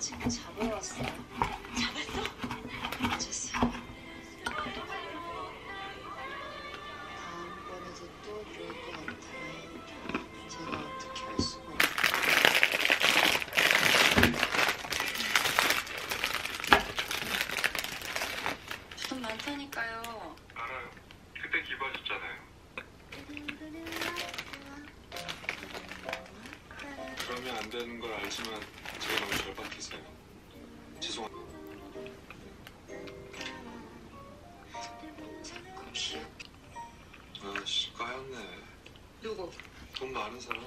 친구 잡으러 왔어요. 잡았어? 맞았어. 다음번에도 또 그럴 것 같아. 제가 어떻게 할 수가 없어요. 돈 많다니까요. 알아요. 그때 기부하셨잖아요. 그러면 안 되는 걸 알지만 제가 너무 절박했어요. 죄송합니다. 아씨, 까였네. 누구? 돈 많은 사람?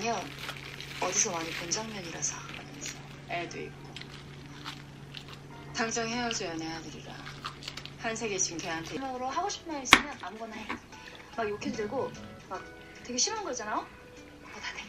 아니요. 어디서 많이 본 장면이라서. 애도 있고. 당장 헤어져 연애 아들이라. 한세 개씩 걔한테. 마지막으로 하고 싶은 말 있으면 아무거나 해. 막 욕해들고 막 되게 심한 거잖아. 그거 다 돼.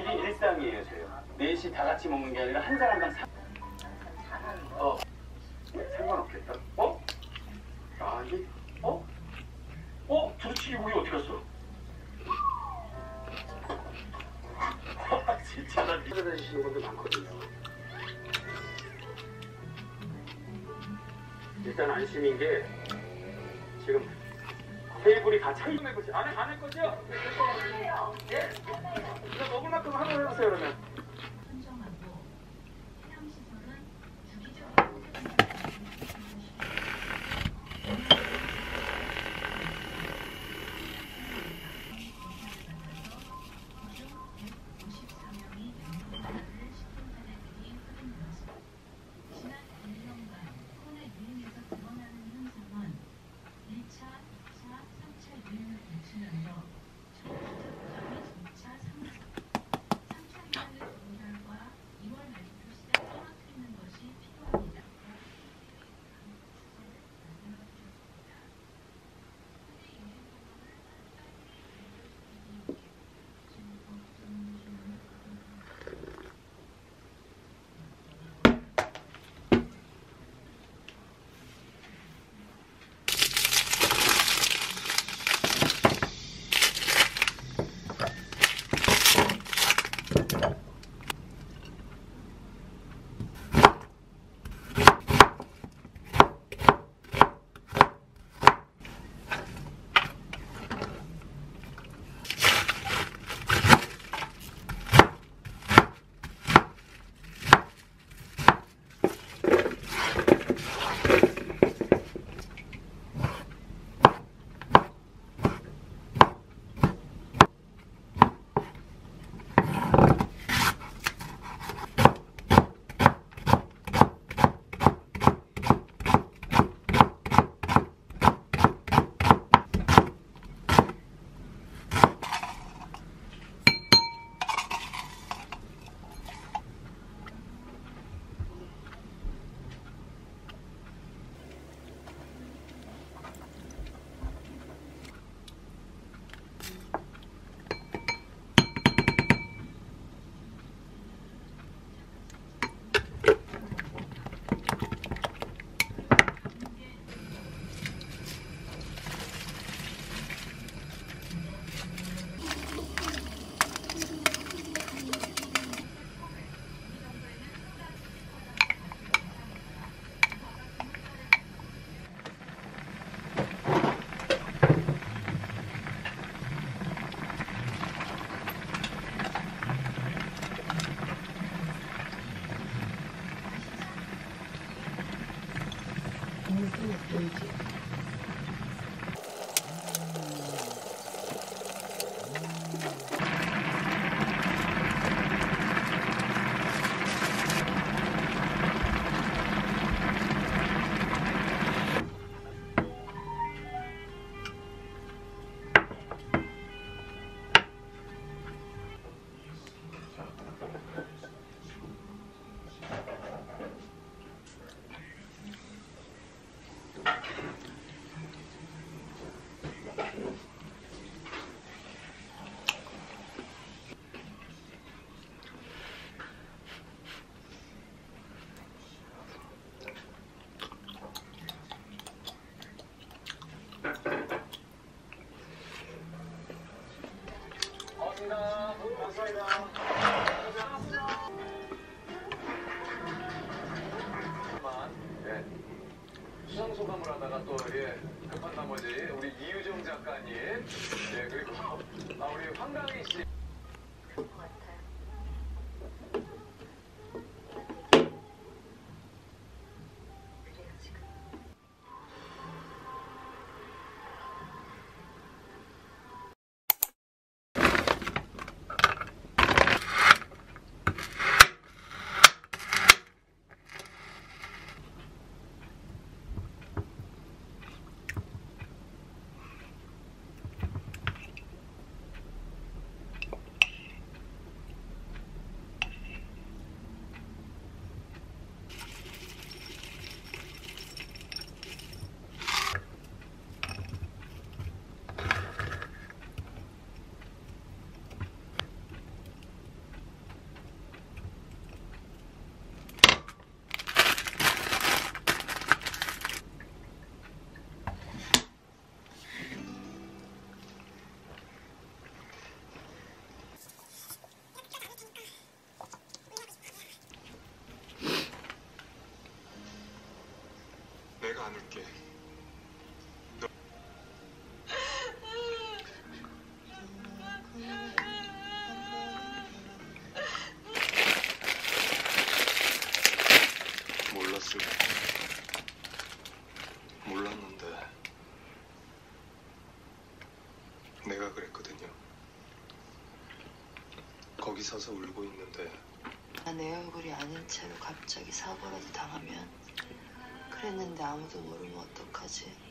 이게 일상이에요, 저요. 넷이 다 같이 먹는 게 아니라 한 사람당 상관없겠다. 어? 아, 이게 어? 어? 두루치기 고기 어디 갔어? 진짜 나 찾아다니시는 분들 많거든요. 일단 안심인 게 지금 테이블이 다 차이 날 거지. 안 할 거죠? 예. 그냥 먹을 만큼 하고 해보세요, 그러면. 작가님, 네, 그리고 우리 황당희 씨. 내가 안 울게. 몰랐을 거야. 몰랐는데 내가 그랬거든요. 거기 서서 울고 있는데 내 얼굴이 아닌 채로 갑자기 사고라도 당하면 그랬는데 아무도 모르면 어떡하지?